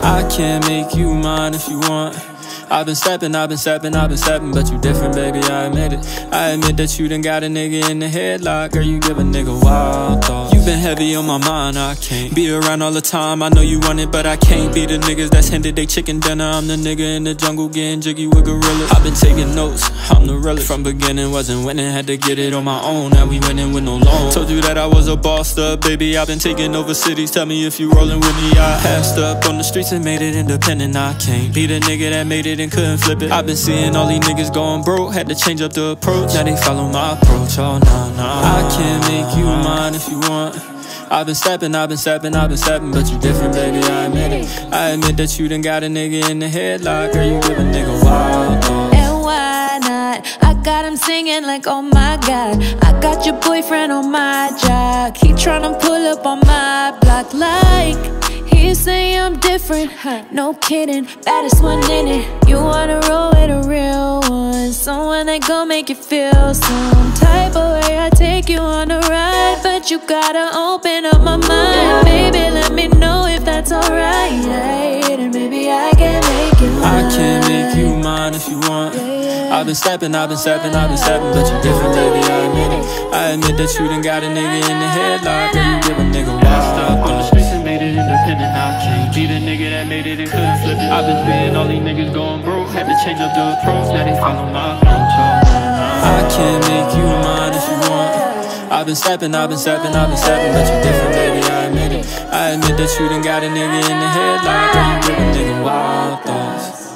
I can't make you mine if you want. I've been stepping, but you different, baby, I admit it. I admit that you done got a nigga in the headlock. Girl, you give a nigga wild thoughts. You been heavy on my mind, I can't be around all the time. I know you want it, but I can't be the niggas that's handed they chicken dinner. I'm the nigga in the jungle getting jiggy with gorillas. I've been taking notes, I'm the realest. From beginning, wasn't winning, had to get it on my own. Now we winning with no loan. Told you that I was a boss up, baby, I've been taking over cities. Tell me if you rolling with me. I passed up on the streets and made it independent. I can't be the nigga that made it and couldn't flip it. I've been seeing all these niggas going broke, had to change up the approach. Now they follow my approach, oh nah. I can't make you mine if you want. I've been stepping, but you different, baby, I admit it. I admit that you done got a nigga in the headlock. Girl, you give a nigga wild thoughts. And why not? I got him singing like, oh my God, I got your boyfriend on my jock. He tryna pull up on my block like you say I'm different, huh? No kidding, baddest one in it. You wanna roll with a real one, someone that gon' make you feel some type of way. I take you on a ride, but you gotta open up my mind. Baby, let me know if that's alright, and maybe I can make it mine. I can make you mine if you want. I've been stepping, but you different, baby, I admit it. I admit that you done got a nigga in the headlock. Girl, you give a nigga wild. Be the nigga that made it and couldn't flip it. I've been seeing all these niggas going broke, had to change up the approach. Now they follow my approach. I can't make you mine if you want. I've been stepping, but you different, baby, I admit it. I admit that you done got a nigga in the headlock. Girl, you give a nigga wild thoughts.